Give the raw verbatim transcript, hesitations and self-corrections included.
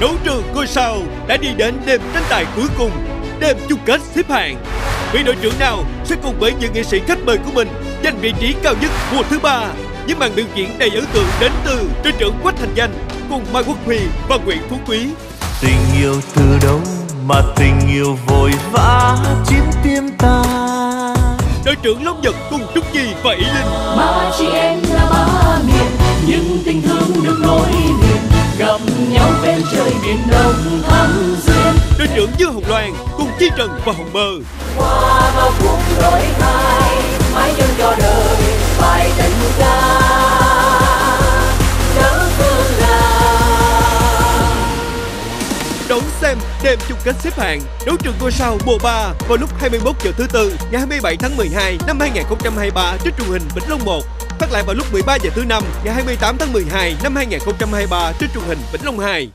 Đấu trường Ngôi Sao đã đi đến đêm tranh tài cuối cùng, đêm chung kết xếp hạng. Vị đội trưởng nào sẽ cùng với những nghệ sĩ khách mời của mình giành vị trí cao nhất mùa thứ ba? Những màn biểu diễn đầy ấn tượng đến từ đội trưởng Quách Thành Danh cùng Mai Quốc Huy và Nguyễn Phú Quý. Tình yêu từ đâu mà tình yêu vội vã chiếm tim ta. Đội trưởng Long Nhật cùng Trúc Nhi và Y Linh. Ba chị em là ba miền, nhưng tình thương được nối liền, gặp nhau bên trời biển đông thắm duyên. Đội trưởng Dương Hồng Loan cùng Chi Trần và Hồng Mơ. Qua bao cuộc đổi thay, mãi nhớ cho đời bài tình ca. Đón xem đêm chung kết xếp hạng Đấu trường Ngôi Sao mùa ba vào lúc hai mươi mốt giờ thứ tư ngày hai mươi bảy tháng mười hai năm hai nghìn không trăm hai mươi ba trên truyền hình Vĩnh Long một, phát lại vào lúc mười ba giờ thứ năm ngày hai mươi tám tháng mười hai năm hai nghìn không trăm hai mươi ba trên truyền hình Vĩnh Long hai.